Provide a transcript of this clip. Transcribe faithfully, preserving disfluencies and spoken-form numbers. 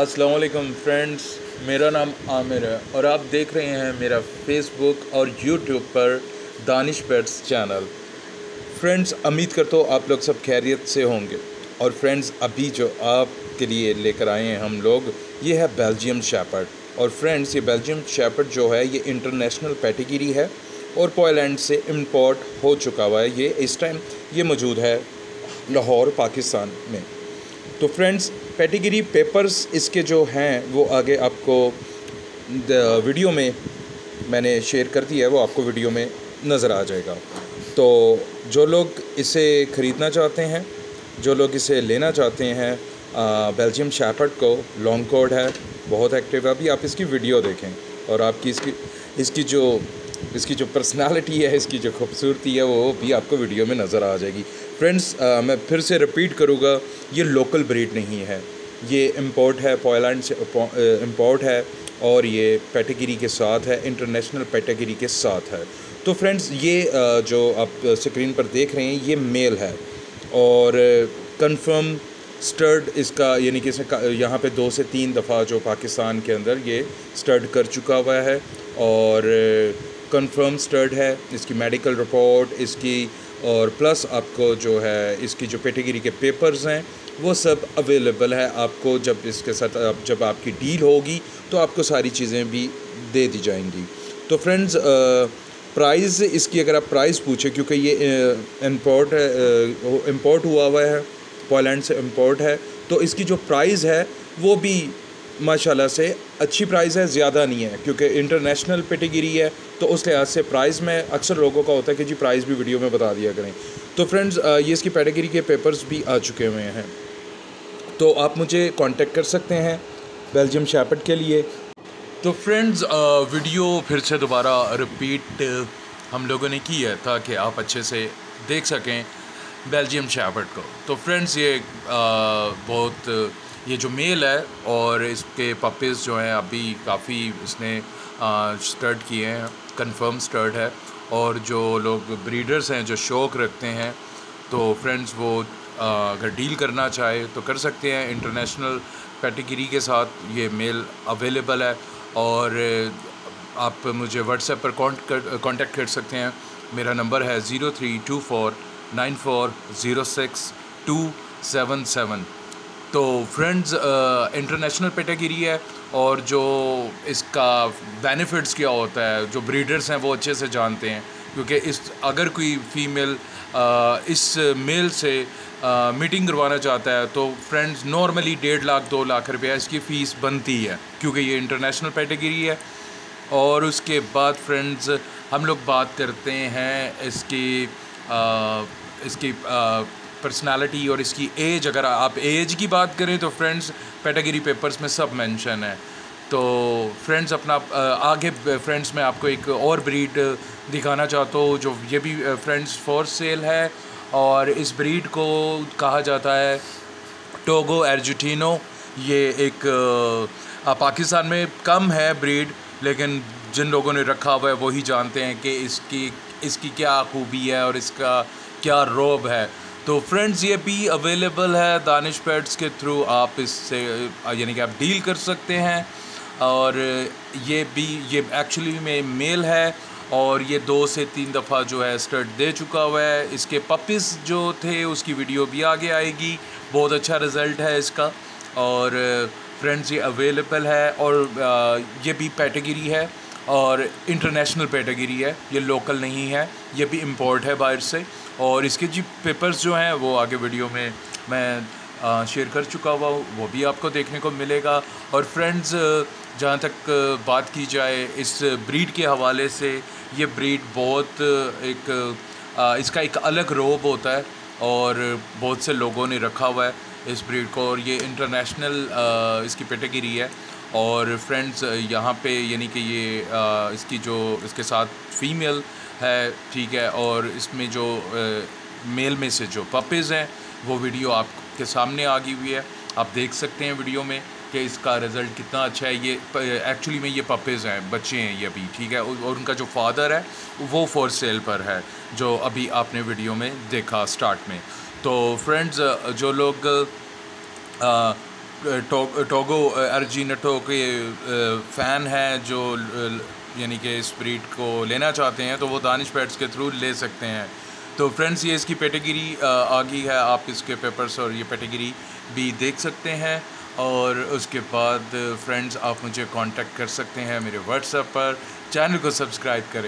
अस्सलाम वालेकुम फ्रेंड्स, मेरा नाम आमिर है और आप देख रहे हैं मेरा फेसबुक और यूट्यूब पर दानिश पेट्स चैनल। फ्रेंड्स, उम्मीद करता हूँ आप लोग सब खैरियत से होंगे। और फ्रेंड्स, अभी जो आपके लिए लेकर आए हैं हम लोग, ये है बेल्जियम शेपर्ड। और फ्रेंड्स, ये बेल्जियम शेपर्ड जो है ये इंटरनेशनल कैटेगरी है और पोलैंड से इम्पोर्ट हो चुका हुआ है। ये इस टाइम ये मौजूद है लाहौर पाकिस्तान में। तो फ्रेंड्स, कैटेगरी पेपर्स इसके जो हैं वो आगे आपको वीडियो में मैंने शेयर कर दिया है, वो आपको वीडियो में नज़र आ जाएगा। तो जो लोग इसे ख़रीदना चाहते हैं, जो लोग इसे लेना चाहते हैं, बेल्जियम शेपर्ड को लॉन्ग कोड है, बहुत एक्टिव है। अभी आप इसकी वीडियो देखें और आपकी इसकी इसकी जो इसकी जो पर्सनालिटी है, इसकी जो खूबसूरती है, वो भी आपको वीडियो में नज़र आ जाएगी। फ्रेंड्स, मैं फिर से रिपीट करूँगा, ये लोकल ब्रीड नहीं है, ये इंपोर्ट है, पोलैंड से इंपोर्ट है और ये पैटेगरी के साथ है, इंटरनेशनल पैटेगरी के साथ है। तो फ्रेंड्स, ये जो आप स्क्रीन पर देख रहे हैं ये मेल है और कंफर्म स्टर्ड इसका, यानी कि यहाँ पे दो से तीन दफ़ा जो पाकिस्तान के अंदर ये स्टर्ड कर चुका हुआ है और कंफर्म स्टर्ड है। इसकी मेडिकल रिपोर्ट इसकी और प्लस आपको जो है इसकी जो कैटेगरी के पेपर्स हैं वो सब अवेलेबल है। आपको जब इसके साथ आप जब आपकी डील होगी तो आपको सारी चीज़ें भी दे दी जाएंगी। तो फ्रेंड्स, प्राइस इसकी अगर आप प्राइस पूछे, क्योंकि ये इम्पोर्ट है, इम्पोर्ट हुआ हुआ है, पोलैंड से इम्पोर्ट है, तो इसकी जो प्राइस है वो भी माशाल्लाह से अच्छी प्राइस है, ज़्यादा नहीं है, क्योंकि इंटरनेशनल कैटेगरी है। तो उस लिहाज से प्राइस में अक्सर लोगों का होता है कि जी प्राइस भी वीडियो में बता दिया करें। तो फ्रेंड्स, ये इसकी कैटेगरी के पेपर्स भी आ चुके हुए हैं। तो आप मुझे कांटेक्ट कर सकते हैं बेल्जियम शेपर्ड के लिए। तो फ्रेंड्स, वीडियो फिर से दोबारा रिपीट हम लोगों ने की है ताकि आप अच्छे से देख सकें बेल्जियम शेपर्ड को। तो फ्रेंड्स, ये बहुत ये जो मेल है और इसके पपीज़ जो हैं अभी काफ़ी इसने स्टर्ड किए हैं, कंफर्म स्टर्ड है। और जो लोग ब्रीडर्स हैं जो शौक़ रखते हैं, तो फ्रेंड्स वो अगर डील करना चाहे तो कर सकते हैं। इंटरनेशनल कैटेगरी के साथ ये मेल अवेलेबल है और आप मुझे व्हाट्सएप पर कांटेक्ट कर सकते हैं। मेरा नंबर है zero three two four nine four zero six two seven seven. तो फ्रेंड्स, इंटरनेशनल कैटेगरी है और जो इसका बेनिफिट्स क्या होता है जो ब्रीडर्स हैं वो अच्छे से जानते हैं, क्योंकि इस अगर कोई फीमेल uh, इस मेल से uh, मीटिंग करवाना चाहता है तो फ्रेंड्स नॉर्मली डेढ़ लाख दो लाख रुपया इसकी फ़ीस बनती है, क्योंकि ये इंटरनेशनल कैटेगरी है। और उसके बाद फ्रेंड्स, हम लोग बात करते हैं इसकी uh, इसकी uh, पर्सनालिटी और इसकी एज। अगर आप एज की बात करें तो फ्रेंड्स कैटेगरी पेपर्स में सब मेंशन है। तो फ्रेंड्स, अपना आगे फ्रेंड्स मैं आपको एक और ब्रीड दिखाना चाहता हूँ, जो ये भी फ्रेंड्स फॉर सेल है और इस ब्रीड को कहा जाता है डोगो आर्जेंटिनो। ये एक पाकिस्तान में कम है ब्रीड, लेकिन जिन लोगों ने रखा हुआ है वही जानते हैं कि इसकी इसकी क्या खूबी है और इसका क्या रौब है। तो फ्रेंड्स, ये भी अवेलेबल है दानिश पेट्स के थ्रू, आप इससे यानी कि आप डील कर सकते हैं। और ये भी ये एक्चुअली में मेल है और ये दो से तीन दफ़ा जो है स्टर्ट दे चुका हुआ है। इसके पपीज़ जो थे उसकी वीडियो भी आगे आएगी, बहुत अच्छा रिज़ल्ट है इसका। और फ्रेंड्स, ये अवेलेबल है और ये भी कैटेगरी है और इंटरनेशनल कैटेगरी है, ये लोकल नहीं है, ये भी इंपोर्ट है बाहर से। और इसके जी पेपर्स जो हैं वो आगे वीडियो में मैं शेयर कर चुका हुआ हूँ, वो भी आपको देखने को मिलेगा। और फ्रेंड्स, जहाँ तक बात की जाए इस ब्रीड के हवाले से, ये ब्रीड बहुत एक इसका एक अलग रौब होता है और बहुत से लोगों ने रखा हुआ है इस ब्रीड को और ये इंटरनेशनल इसकी कैटेगरी है। और फ्रेंड्स, यहाँ पे यानी कि ये आ, इसकी जो इसके साथ फीमेल है, ठीक है, और इसमें जो आ, मेल में से जो पपीज़ हैं वो वीडियो आपके सामने आ गई हुई है, आप देख सकते हैं वीडियो में कि इसका रिज़ल्ट कितना अच्छा है। ये एक्चुअली में ये पपीज़ हैं, बच्चे हैं ये भी, ठीक है, और उनका जो फादर है वो फॉर सेल पर है, जो अभी आपने वीडियो में देखा स्टार्ट में। तो फ्रेंड्स, जो लोग आ, टोगो अर्जिनेटो के फ़ैन हैं जो यानी कि इस ब्रीड को लेना चाहते हैं तो वो दानिश पेट्स के थ्रू ले सकते हैं। तो फ्रेंड्स ये इसकी पेटेगरी आ गई है, आप इसके पेपर्स और ये पेटेगरी भी देख सकते हैं। और उसके बाद फ्रेंड्स आप मुझे कांटेक्ट कर सकते हैं मेरे व्हाट्सएप पर। चैनल को सब्सक्राइब करें।